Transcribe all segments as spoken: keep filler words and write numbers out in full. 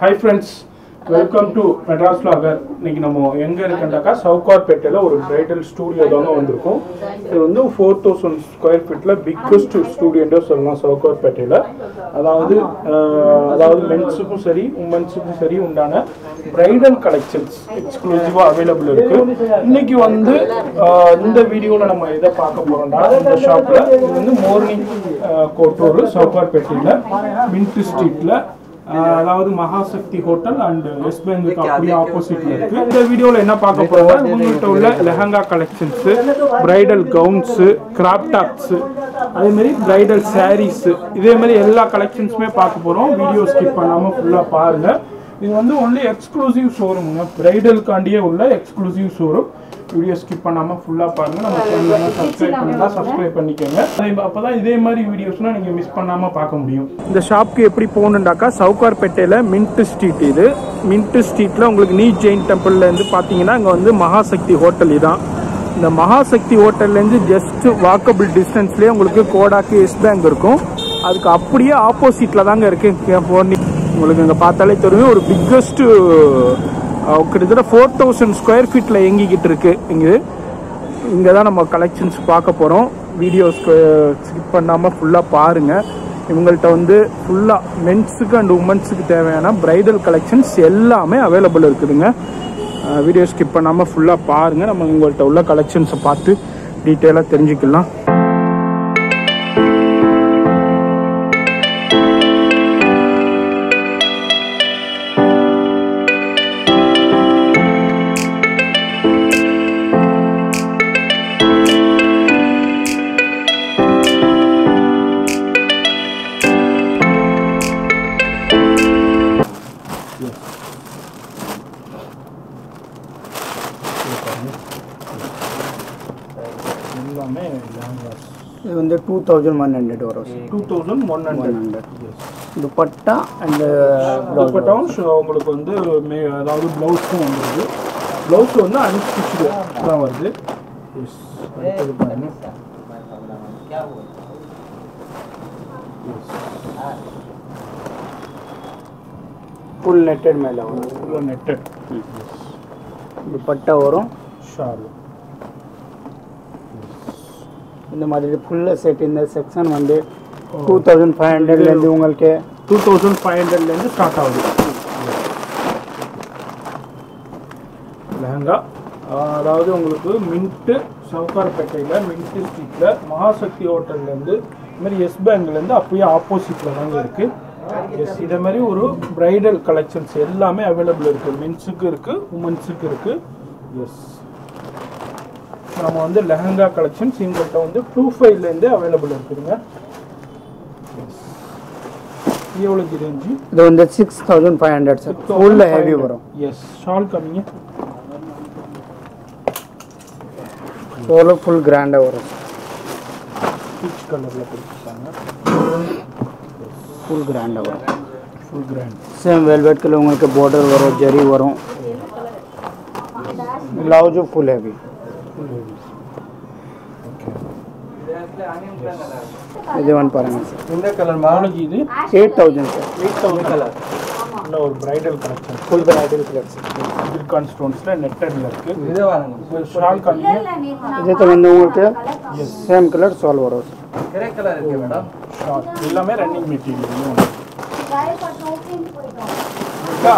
Hi friends, welcome to Madras Vlogger. இன்னைக்கு நம்ம எங்க இருக்கண்டா சவுகார்பேட்டையில ஒரு பிரைடல் ஸ்டுடியோ தாங்க வந்திருக்கோம். இது வந்து four thousand ஸ்கொயர் ஃபீட்ல பிக்கஸ்ட் ஸ்டுடியோன்னு சொல்லலாம் சவுகார்பேட்டையில. அதாவது அதாவது மென்ஸ்க்கும் சரி உமன்ஸ்க்கும் சரி உண்டான பிரைடல் கலெக்ஷன்ஸ் எக்ஸ்க்ளூசிவா அவேலபிள் இருக்கு. இன்னைக்கு வந்து இந்த வீடியோல நம்ம இத பார்க்க போறோம்டா இந்த ஷாப்ல இது வந்து மோர்னி கோட்டூர் சவுகார்பேட்டையில மின்ட் ஸ்ட்ரீட்ல அதாவது Mahashakti hotel and west bank அப்படியே ஆப்போசிட்ல இருக்கு. இந்த வீடியோல என்ன பார்க்க போறோம்னா உங்கள்கிட்ட உள்ள lehenga collections, bridal gowns, crop tops, அதே மாதிரி பிரைடல் சாரீஸ், இதே மாதிரி எல்லா கலெக்ஷன்ஸுமே பார்க்க போறோம். வீடியோ ஸ்கிப் பண்ணாம ஃபுல்லா பாருங்க. இது வந்து ஒன்லி எக்ஸ்க்ளூசிவ் ஷோரூம்ங்க, பிரைடல்காண்டியே உள்ள எக்ஸ்க்ளூசிவ் ஷோரூம். வீடியோ ஸ்கிப் பண்ணாமல் ஃபுல்லாக பாருங்கள். நம்ம சேனலை சப்ஸ்கிரைப் பண்ணலாம், சப்ஸ்கிரைப் பண்ணிக்கோங்க. அதே அப்போ தான் இதே மாதிரி வீடியோஸ்லாம் நீங்கள் மிஸ் பண்ணாமல் பார்க்க முடியும். இந்த ஷாப்புக்கு எப்படி போகணுன்னாக்கா சவுகார்பேட்டையில் மின்ட் ஸ்ட்ரீட், இது மின்ட் ஸ்ட்ரீட்டில் உங்களுக்கு நீ ஜெயின் டெம்பிள்லேருந்து பார்த்தீங்கன்னா அங்கே வந்து மகாசக்தி ஹோட்டல். இதான் இந்த மகாசக்தி ஹோட்டல்லேருந்து ஜஸ்ட் வாக்கபிள் டிஸ்டன்ஸ்லேயே உங்களுக்கு கோடாக்கு எஸ் பேங்க் இருக்கும். அதுக்கு அப்படியே ஆப்போசிட்டில் தாங்க இருக்குது மோர்னி. உங்களுக்கு இங்கே பார்த்தாலே தெரியும் ஒரு பிக்கஸ்ட்டு கிட்டத்தட்ட ஃபோர் தௌசண்ட் ஸ்கொயர் ஃபீட்டில் இயங்கிக்கிட்டு இருக்கு. இங்கே இங்கே தான் நம்ம கலெக்ஷன்ஸ் பார்க்க போகிறோம். வீடியோஸ் ஸ்கிப் பண்ணாமல் ஃபுல்லாக பாருங்கள். இவங்கள்ட்ட வந்து ஃபுல்லாக மென்ஸுக்கு அண்ட் உமன்ஸுக்கு தேவையான பிரைடல் கலெக்ஷன்ஸ் எல்லாமே அவைலபிள் இருக்குதுங்க. வீடியோ ஸ்கிப் பண்ணாமல் ஃபுல்லாக பாருங்கள். நம்ம இவங்கள்ட்ட உள்ள கலெக்ஷன்ஸை பார்த்து டீட்டெயிலாக தெரிஞ்சுக்கலாம். இது வந்து டூ தௌசண்ட் ஒன் ஹண்ட்ரட் வரும். Two thousand one hundred dupatta and துப்பட்டாவும் உங்களுக்கு வந்து மே அதாவது ப்ளவுஸும் வந்துடுது. ப்ளவுஸ் வந்து அன்ஸ்டிச்சு தான் வருது. எஸ் இது பாருங்க. ஃபுல் நெட்டட் மேலே வரும். ஃபுல் நெட்டட் துப்பட்டா வரும். ஷாலு இந்த மாதிரி ஃபுல்லாக செட். இந்த செக்ஷன் வந்து டூ தௌசண்ட் ஃபைவ் ஹண்ட்ரட்லேருந்து உங்களுக்கு டூ தௌசண்ட் ஃபைவ் ஹண்ட்ரட்லேருந்து ஸ்டார்ட் ஆகுது லெஹங்கா. அதாவது உங்களுக்கு மின்ட்டு சவுகார்பேட்டையில் மின்ட்டு ஸ்ட்ரீட்டில் மகாசக்தி ஹோட்டல்லேருந்து இதுமாதிரி எஸ் பேங்க்லேருந்து அப்படியே ஆப்போசிட்டில் தாங்க இருக்குது. எஸ் இதே மாதிரி ஒரு பிரைடல் கலெக்ஷன்ஸ் எல்லாமே அவைலபிள் இருக்குது. மென்ஸுக்கு இருக்குது, உமன்ஸுக்கு இருக்குது. எஸ் நம்ம வந்து லெஹங்கா கலெக்ஷன்ஸ் இங்கிட்ட வந்து டூ ஃபைவ்லேருந்து அவைலபிள் இருக்குதுங்க. எவ்வளோக்கு ரேஞ்சு? இது வந்து six thousand five hundred sir. Full heavy வரும். எஸ் ஷால் கம்மிங்க. ஷாலு ஃபுல் கிராண்டாக வரும். பீச் கலரில் கொடுத்துருக்காங்க. ஃபுல் கிராண்டாக வரும். Full grand same velvet colour உங்களுக்கு பார்டர் வரும், ஜெரி வரும். ப்ளவுஸும் ஃபுல் ஹெவி. இது ஒன் பாருங்க சார். இந்த கலர் மார்னிக்கு இது எட்டு தௌசண்ட் சார். எட்டு தௌசண்ட் கலர் நல்ல ஒரு bridal collection, full bridal collection. சில்கான் ஸ்டோன்ஸ்ல நெட்டட்ல இருக்கு. இது பாருங்க ஷால் கலர். இது வந்து உங்களுக்கு சேம் கலர் ஷால் வரும். கிரே கலர் இருக்கு மேடம். ஷால் எல்லாமே ரன்னிங் மெட்டீரியல்.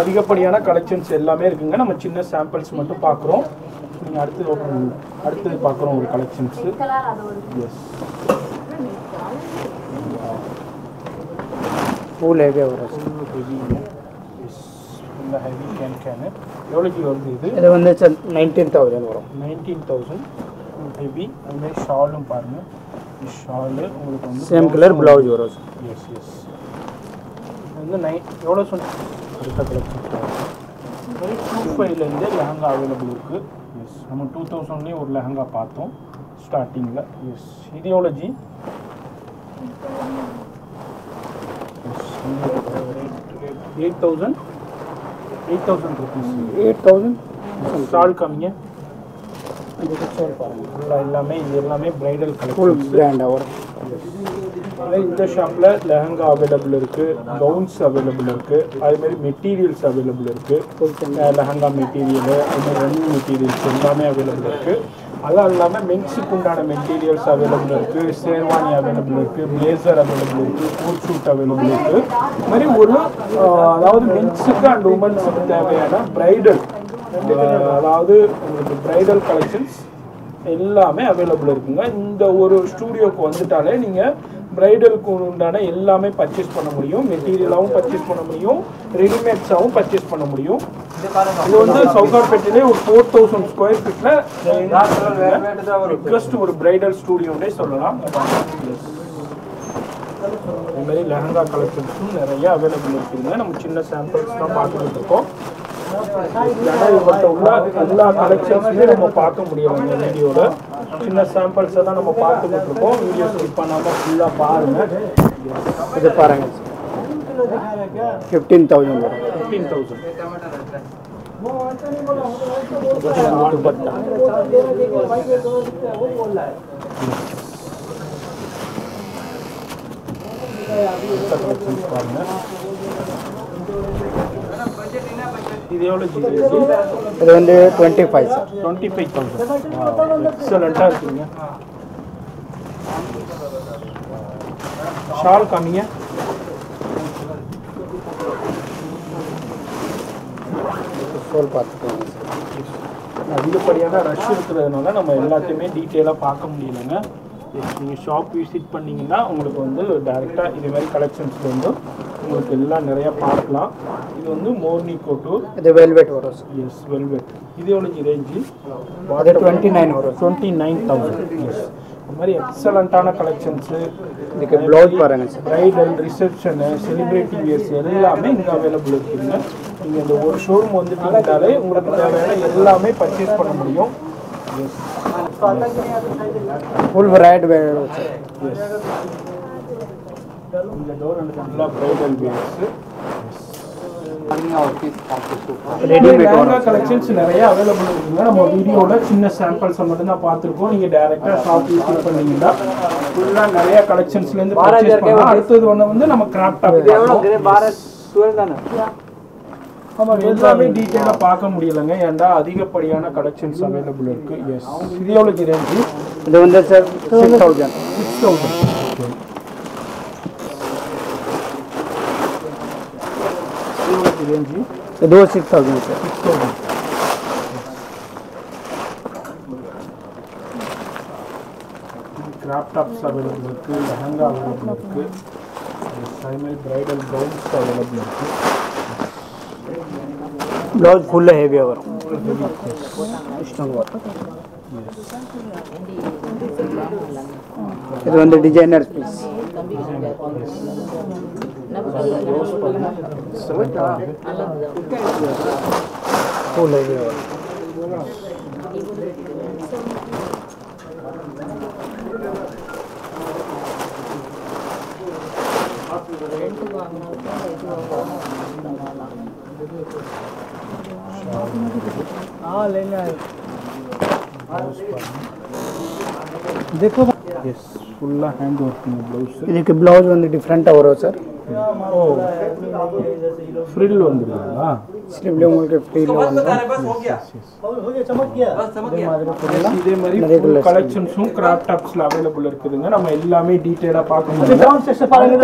அதிகப்படியான கலெக்ஷன்ஸ் எல்லாமே இருக்குங்க. நம்ம சின்ன சாம்பிள்ஸ் மட்டும் பார்க்குறோம். நீங்கள் அடுத்து அடுத்து பார்க்குறோம் ஒரு கலெக்ஷன்ஸு. எஸ் ஃபுல் ஹெவி வரும். எஸ் ஃபுல்லாக ஹெவி கேன் கேனு. எவ்வளோக்கு வருது இது? இது வந்து நைன்டீன் தௌசண்ட் வரும். Nineteen thousand heavy. அதுமாதிரி ஷாலும் பாருங்கள். ஷாலு உங்களுக்கு வந்து சேம் கலர், ப்ளவுஸ் வரும். எஸ் எஸ் வந்து நை எவ்வளோ சொன்ன அடுத்த கலெக்ஷன் டூ ஃபைவ்லேருந்து லெஹங்கா அவைலபிள் இருக்குது. எஸ் நம்ம டூ தௌசண்ட்லேயும் ஒரு லெஹங்கா பார்த்தோம் ஸ்டார்டிங்கில். எஸ் இது எவ்வளோ ji? Eight thousand eight thousand rupees. Eight thousand shawl கம்மிங்க. அந்த ஷால் பாருங்கள். எல்லாமே இது எல்லாமே பிரைடல் கலெக்ஷன். ஃபுல் பிராண்டாக வரும். இந்த ஷாப்ல லெஹங்கா அவேலபிள் இருக்கு, கவுன்ஸ் அவேலபிள் இருக்கு, அதே மாதிரி மெட்டீரியல்ஸ் அவேலபிள் இருக்கு. லெஹங்கா மெட்டீரியல், அந்த ரன்னிங் மெட்டீரியல்ஸ் எல்லாமே அவேலபிள் இருக்கு. அதெல்லாம் இல்லாமல் மென்ஸுக்கு உண்டான மெட்டீரியல்ஸ் அவைலபிள் இருக்குது, ஷேர்வானி அவைலபிள் இருக்குது, பிளேசர் அவைலபிள் இருக்குது, கோட் சூட் அவைலபிள் இருக்குது. இது மாதிரி ஒரு அதாவது மென்ஸுக்கு அண்ட் உமன்ஸுக்கு தேவையான ப்ரைடல் அதாவது உங்களுக்கு ப்ரைடல் கலெக்ஷன்ஸ் எல்லாமே அவைலபிள் இருக்குங்க. இந்த ஒரு ஸ்டூடியோவுக்கு வந்துட்டாலே நீங்கள் ப்ரைடலுக்கு உண்டான எல்லாமே பர்ச்சேஸ் பண்ண முடியும், மெட்டீரியலாகவும் பர்ச்சேஸ் பண்ண முடியும், ரெடிமேட்ஸாகவும் பர்ச்சேஸ் பண்ண முடியும். இது வந்து சவுகார்பேட்டிலே ஒரு ஃபோர் தௌசண்ட் ஸ்கொயர் ஃபீட்டில் பிக்கஸ்ட் ஒரு ப்ரைடல் ஸ்டூடியோன்னே சொல்லலாம். இதுமாதிரி லெஹங்கா கலெக்ஷன்ஸும் நிறைய அவைலபிள் இருக்குங்க. நம்ம சின்ன சாம்பிள்ஸ் தான் பார்த்துக்கிட்டு இருக்கோம். உள்ள எல்லா கலெக்ஷன்ஸையும் நம்ம பார்க்க முடியும். இந்த வீடியோவில் சின்ன சாம்பிள்ஸை தான் நம்ம பார்த்துக்கிட்டு இருக்கோம். வீடியோ ஸ்கிப் பண்ணாமல் ஃபுல்லாக பாருங்கள். இது பாருங்கள், ஃபிஃப்டீன் தௌசண்ட் வரும். ஃபிஃப்டீன் தௌசண்ட் பட்டா பாருங்கள். இது எவ்வளோ ஜிபி? இது வந்து twenty five sir. Twenty five thousand எக்ஸலண்ட்டாக இருக்குங்க. ஷால் காமிங்க. ஷால் பார்த்துக்கோங்க சார். அதிகப்படியான ரஷ் இருக்கிறதுனால நம்ம எல்லாத்தையுமே டீட்டெயிலாக பார்க்க முடியலைங்க. நீங்கள் ஷாப் விசிட் பண்ணிங்கன்னா உங்களுக்கு வந்து டைரெக்டாக இது மாதிரி கலெக்ஷன்ஸ் வந்து உங்களுக்கு எல்லாம் நிறையா பார்க்கலாம். இது வந்து மோர்னி கோட்டூர். இது வெல்வெட் வரும். Yes, velvet. இது எவ்வளோ ரேஞ்சு? டுவெண்ட்டி நைன் வரும். Twenty nine thousand. எஸ், இது மாதிரி எக்ஸலண்ட்டான கலெக்ஷன்ஸு. இதுக்கு ப்ளவுஸ் பாருங்கள் sir. Bridal, reception, celebrity wears எல்லாமே இங்கே அவைலபிள் இருக்குதுங்க. நீங்கள் இந்த ஒரு ஷோரூம் வந்து பார்த்தாலே உங்களுக்கு தேவையான எல்லாமே பர்ச்சேஸ் பண்ண முடியும். Yes, full right wear. Yes, collections நிறைய அவைலபிள் இருக்குங்க. நம்ம வீடியோல சின்ன சாம்பிள்ஸ் மட்டும்தான் பார்த்துருக்கோம். நீங்க டைரக்டா ஷாப் விசிட் பண்ணீங்கன்னா ஃபுல்லா நிறைய கலெக்ஷன்ஸ்ல இருந்து பர்ச்சேஸ் பண்ணலாம். அடுத்து ஒண்ணு வந்து நம்ம கிராஃப்ட் டாப். ஆமா, எல்லாமே டீட்டெயிலாக பார்க்க முடியலைங்க. ஏன்னா அதிகப்படியான கலெக்ஷன்ஸ் அவைலபிள் இருக்கு. எஸ், இது எவ்வளோ ரேஞ்சு? இது வந்து sir six thousand. Six thousand ji, तो दो सिक्स थाउजेंड से six thousand craft tops available है, लहंगा अवेलेबल है, साइमल ब्राइडल गाउन्स अवेलेबल है, ब्लाउज फुल हैवी है और स्टोन वाला. ये वन डिजाइनर पीस देखो. Yes, full hand working blouse. ये के ब्लाउज வந்து डिफरेंट ஆவரோ சார். ஓ, फ्रिल வந்துருங்களா? स्लीवல உங்களுக்கு फ्रिल வந்து. बस हो गया, हो गया, चमक गया, बस चमक गया. இதே மாதிரி கலெக்ஷன்ஸும் கிராப் டாப்ஸ்ல अवेलेबल இருக்குதுங்க. நம்ம எல்லாமே டீடைலா பார்க்கணும். கவுன் செக்ஷன் பாருங்க.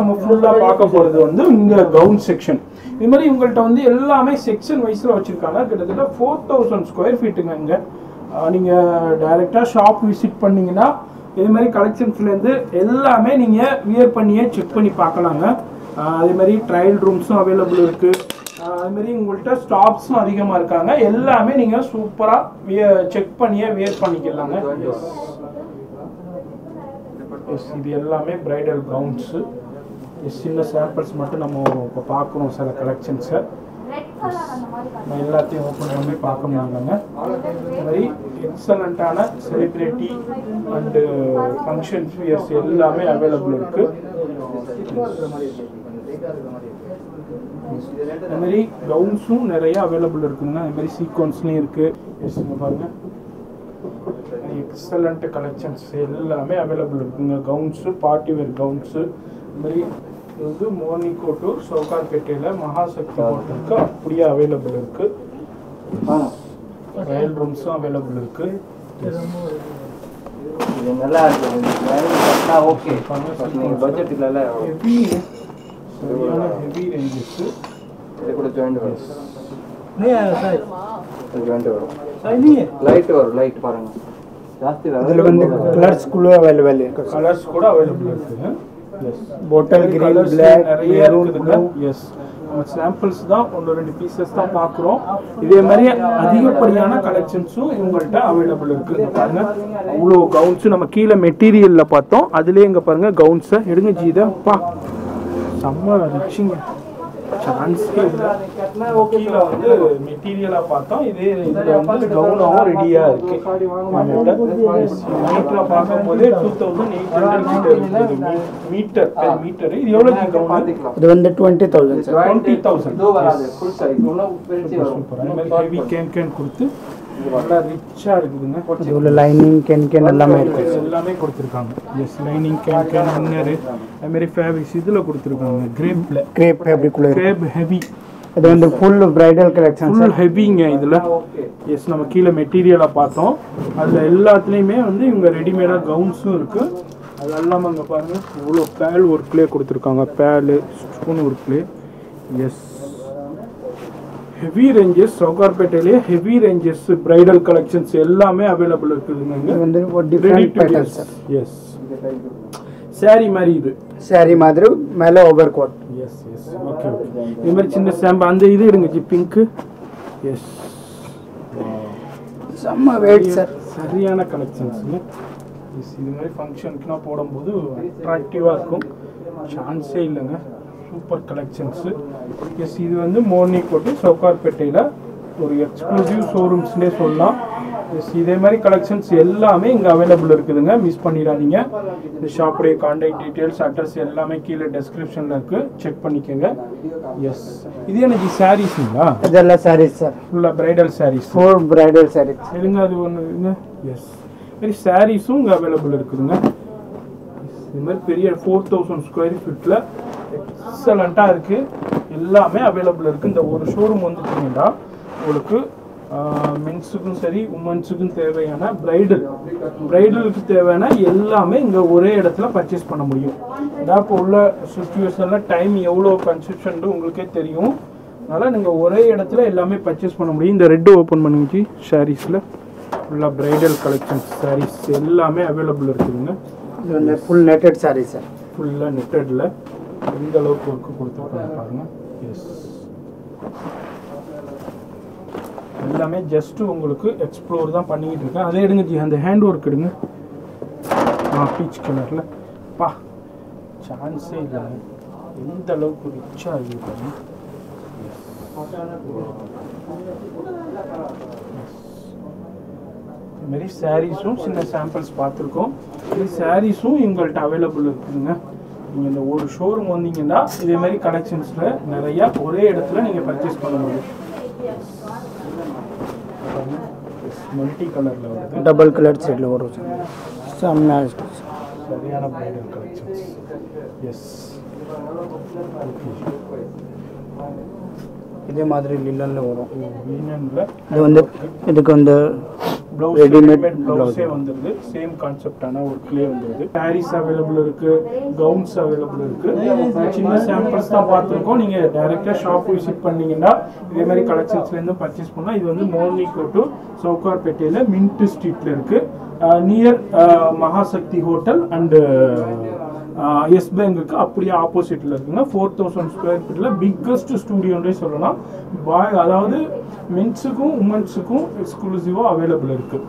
நம்ம ஃபுல்லா பார்க்க போறது வந்து இந்த கவுன் செக்ஷன். இந்த மாதிரி உங்கள்ட்ட வந்து எல்லாமே செக்ஷன் வைஸ்ல வச்சிருக்காங்க. கிட்டத்தட்ட நாற்பதாயிரம் ஸ்கொயர் ஃபீட்ங்க. இங்க நீங்கள் டைரெக்டாக ஷாப் விசிட் பண்ணிங்கன்னா இது மாதிரி கலெக்ஷன்ஸ்லேருந்து எல்லாமே நீங்கள் வியர் பண்ணியே செக் பண்ணி பார்க்கலாங்க. அதேமாதிரி ட்ரையல் ரூம்ஸும் அவைலபிள் இருக்குது. அதுமாதிரி உங்கள்கிட்ட ஸ்டாஃப்ஸும் அதிகமாக இருக்காங்க. எல்லாமே நீங்கள் சூப்பராக விய செக் பண்ணியே வியர் பண்ணிக்கலாங்க. எஸ், இது எல்லாமே ப்ரைடல் கவுன்ஸு. எஸ், சின்ன சாம்பிள்ஸ் மட்டும் நம்ம இப்போ பார்க்குறோம் சில கலெக்ஷன்ஸை. நான் எல்லாத்தையும் ஓப்பன் பண்ணி பார்க்க முடியாதுங்க. அது மாதிரி எக்ஸலண்ட்டான செலிப்ரிட்டி அண்டு ஃபங்க்ஷன் வியர்ஸ் எல்லாமே அவைலபிள் இருக்குது. அதுமாதிரி கவுன்ஸும் நிறைய அவைலபிள் இருக்குதுங்க. அதுமாதிரி சீக்வன்ஸ்லேயும் இருக்குது. எஸ், பாருங்கள், எக்ஸலண்ட் கலெக்ஷன்ஸ் எல்லாமே அவைலபிள் இருக்குங்க. கவுன்ஸு, பார்ட்டி வேர் கவுன்ஸு, இதுமாதிரி இது வந்து மோர்னி கோட்டூர் சவுகார்பேட்டையில் மகாசக்தி ஹோட்டலுக்கு அப்படியே அவைலபிள் இருக்குது. ரயல் ரூம்ஸும் அவைலபிள் இருக்குது. ये நல்லா இருக்கு. நல்லா ஓகே. நம்ம பட்ஜெட் இல்லல. ஹெவி சரியான ஹெவி ரேஞ்சஸ். இது கூட ஜாயின்ட் வரும். नहीं है सर. ஜாயின்ட் வரும். सही नहीं है. लाइट और लाइट பாருங்க. ಜಾಸ್ತಿ ಅದರಲ್ಲಿ ಬಂದ ಕಲರ್ಸ್ ಕೂಡ अवेलेबल है. कलर्स ಕೂಡ अवेलेबल है. Yes. Bottle green, black, maroon ಕೂಡ. यस. நம்ம சாம்பிள்ஸ் தான் ஒரு ரெண்டு பீசஸ் தான் பார்க்குறோம். இதே மாதிரி அதிகப்படியான கலெக்ஷன்ஸும் இவங்கள்ட்ட அவைலபிள் இருக்குது. பாருங்க அவ்வளோ கவுன்ஸும். நம்ம கீழே மெட்டீரியலில் பார்த்தோம், அதுலேயே இங்கே பாருங்கள் கவுன்ஸை எடுங்க. ஜீதப்பா செம்ம ரிச்சுங்க, சான்ஸே இல்லை. கீழே வந்து மெட்டீரியலாக பார்த்தோம், இதே வந்து கவுனாகவும் ரெடியாக இருக்குது. மீட்டரை பார்க்கும் போதே two thousand eight hundred metre metre metre இது எவ்வளோ கவுன்? இது வந்து twenty thousand twenty thousand full size. சூப்பராக ஹெவி கேன் கேன் கொடுத்து நல்லா ரிச்சாக இருக்குதுங்க. இவ்வளோ லைனிங் கேன் கேன் எல்லாமே இருக்குது, எல்லாமே கொடுத்துருக்காங்க. Yes, lining can can inner அதுமாரி ஃபேப்ரிக்ஸ் இதில் கொடுத்துருக்காங்க. கிரேப்பில் கிரேப் ஃபேப்ரிக்குள்ளே கிரேப் ஹெவி. இது வந்து ஃபுல் பிரைடல் கலெக்ஷன் ஃபுல் ஹெவிங்க இதில். எஸ், நம்ம கீழே மெட்டீரியலாக பார்த்தோம், அதில் எல்லாத்துலேயுமே வந்து இவங்க ரெடிமேடாக கவுன்ஸும் இருக்குது. அது எல்லாமே அங்கே பாருங்கள் இவ்வளோ பேல் ஒர்க்லேயே கொடுத்துருக்காங்க, பேலு ஸ்டோன் ஒர்க்லேயே. Yes, heavy ranges. சவுகார்பேட்டையிலேயே ஹெவி ரேஞ்சஸ் பிரைடல் கலெக்ஷன்ஸ் எல்லாமே அவைலபிள் இருக்குதுங்க. எஸ், சாரி மாதிரி இது சாரி மாதிரி மேலே over coat. Yes yes okay okay. இது மாதிரி சின்ன சாம்பு அந்த இது எடுங்க, பிங்க்கு. எஸ், செம்ம வெயிட் சார், சரியான கலெக்ஷன்ஸுங்க. எஸ், இது மாதிரி ஃபங்க்ஷனுக்குலாம் போடும்போது அட்ராக்டிவாக இருக்கும், சான்ஸே இல்லைங்க. Super collections. எஸ், இது வந்து மோர்னி கோட்டை சவுகார்பேட்டையில் ஒரு எக்ஸ்க்ளூசிவ் ஷோரூம்ஸ்னே சொல்லலாம். எஸ், இதே மாதிரி கலெக்ஷன்ஸ் எல்லாமே இங்கே அவைலபிள் இருக்குதுங்க. மிஸ் பண்ணிடாதீங்க. இந்த ஷாப்புடைய கான்டாக்ட் டீட்டெயில்ஸ், அட்ரஸ் எல்லாமே கீழே டெஸ்கிரிப்ஷனில் இருக்குது, செக் பண்ணிக்கோங்க. எஸ், இது எனக்கு சாரீஸுங்களா? இதெல்லாம் சாரீஸ் சார், ஃபுல்லாக bridal saris, four bridal saris எதுங்க அது ஒன்று. எஸ், மாதிரி சாரீஸும் இங்கே அவைலபிள் இருக்குதுங்க. இது மாதிரி பெரிய ஃபோர் தௌசண்ட் ஸ்கொயர் ஃபீட்டில் எக்ஸலண்ட்டாக இருக்குது, எல்லாமே அவைலபிள் இருக்குது. இந்த ஒரு ஷோரூம் வந்துட்டீங்கன்னா உங்களுக்கு மென்ஸுக்கும் சரி உமன்ஸுக்கும் தேவையான ப்ரைடல் ப்ரைடலுக்கு தேவையான எல்லாமே இங்கே ஒரே இடத்துல பர்ச்சேஸ் பண்ண முடியும். அதான் இப்போ உள்ள சுச்சுவேஷனில் டைம் எவ்வளோ கன்செப்ஷன் உங்களுக்கே தெரியும். அதனால் நீங்கள் ஒரே இடத்துல எல்லாமே பர்ச்சேஸ் பண்ண முடியும். இந்த ரெட்டு ஓப்பன் பண்ணிச்சு சாரீஸில் ஃபுல்லாக ப்ரைடல் கலெக்ஷன்ஸ் சாரீஸ் எல்லாமே அவைலபிள் இருக்குதுங்க. இது ஃபுல் நெட்டட் சாரீஸ் சார், ஃபுல்லாக நெட்டடில் எந்த அளவுக்கு ஒர்க்கு கொடுத்துருக்காங்க பாருங்க. எஸ், எல்லாமே ஜஸ்ட்டு உங்களுக்கு எக்ஸ்ப்ளோர் தான் பண்ணிக்கிட்டு இருக்கேன். அதே எடுங்க ஜி, அந்த ஹேண்ட் ஒர்க் எடுங்க. ஆ, பீச் கலரில் பா, சான்ஸே இல்லை எந்த அளவுக்கு ரிச்சாக இருக்குது. இதுமாரி சாரீஸும் சின்ன சாம்பிள்ஸ் பார்த்துருக்கோம். இது சாரீஸும் எங்கள்கிட்ட அவைலபிள் இருக்குதுங்க. நீங்கள் இந்த ஒரு ஷோரூம் வந்தீங்கன்னா இதே மாதிரி கலெக்ஷன்ஸில் நிறையா ஒரே இடத்துல நீங்கள் பர்ச்சேஸ் பண்ண முடியும். மல்டி கலரில் வருது, டபுள் கலர் செட்டில் வரும். சரியான பிரைடல் கலெக்ஷன்ஸ். எஸ், இதே மாதிரி லினனில் வரும். லினனில் இது வந்து இதுக்கு வந்து ப்ளவுஸ் ரெடிமேட் ப்ளவுஸே வந்துருது, சேம் கான்செப்டான ஒர்க்லேயே வந்துருது. சாரீஸ் அவைலபிள் இருக்குது, கவுன்ஸ் அவைலபிள் இருக்குது. சின்ன சாம்பிள்ஸ் தான் பார்த்துருக்கோம். நீங்கள் டைரெக்டாக ஷாப் விசிட் பண்ணிங்கன்னா இதே மாதிரி கலெக்ஷன்ஸ்லேருந்து பர்ச்சேஸ் பண்ணால் இது வந்து மோர்னி கோட்டூர் சவுகார்பேட்டையில் மின்ட் ஸ்ட்ரீட்டில் இருக்குது, near Mahashakti hotel and Yes பேங்குக்கு அப்படியே ஆப்போசிட்டில் இருக்குங்க. ஃபோர் தௌசண்ட் ஸ்கொயர் ஃபீட்டில் பிக்கஸ்ட் ஸ்டூடியோன்றே சொல்லலாம். பாய் அதாவது மென்ஸுக்கும் உமன்ஸுக்கும் எக்ஸ்க்ளூசிவாக அவைலபிள் இருக்குது.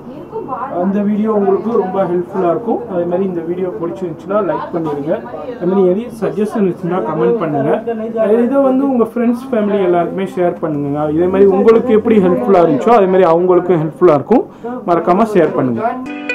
அந்த வீடியோ உங்களுக்கு ரொம்ப ஹெல்ப்ஃபுல்லாக இருக்கும். அதே மாதிரி இந்த வீடியோ பிடிச்சிருந்துச்சுன்னா லைக் பண்ணிடுங்க. அதுமாதிரி எது சஜஷன் இருந்துச்சுன்னா கமெண்ட் பண்ணுங்கள். இதை வந்து உங்கள் ஃப்ரெண்ட்ஸ் ஃபேமிலி எல்லாருக்குமே ஷேர் பண்ணுங்க. இதே மாதிரி உங்களுக்கு எப்படி ஹெல்ப்ஃபுல்லாக இருந்துச்சோ அதே மாதிரி அவங்களுக்கும் ஹெல்ப்ஃபுல்லாக இருக்கும். மறக்காமல் ஷேர் பண்ணுங்கள்.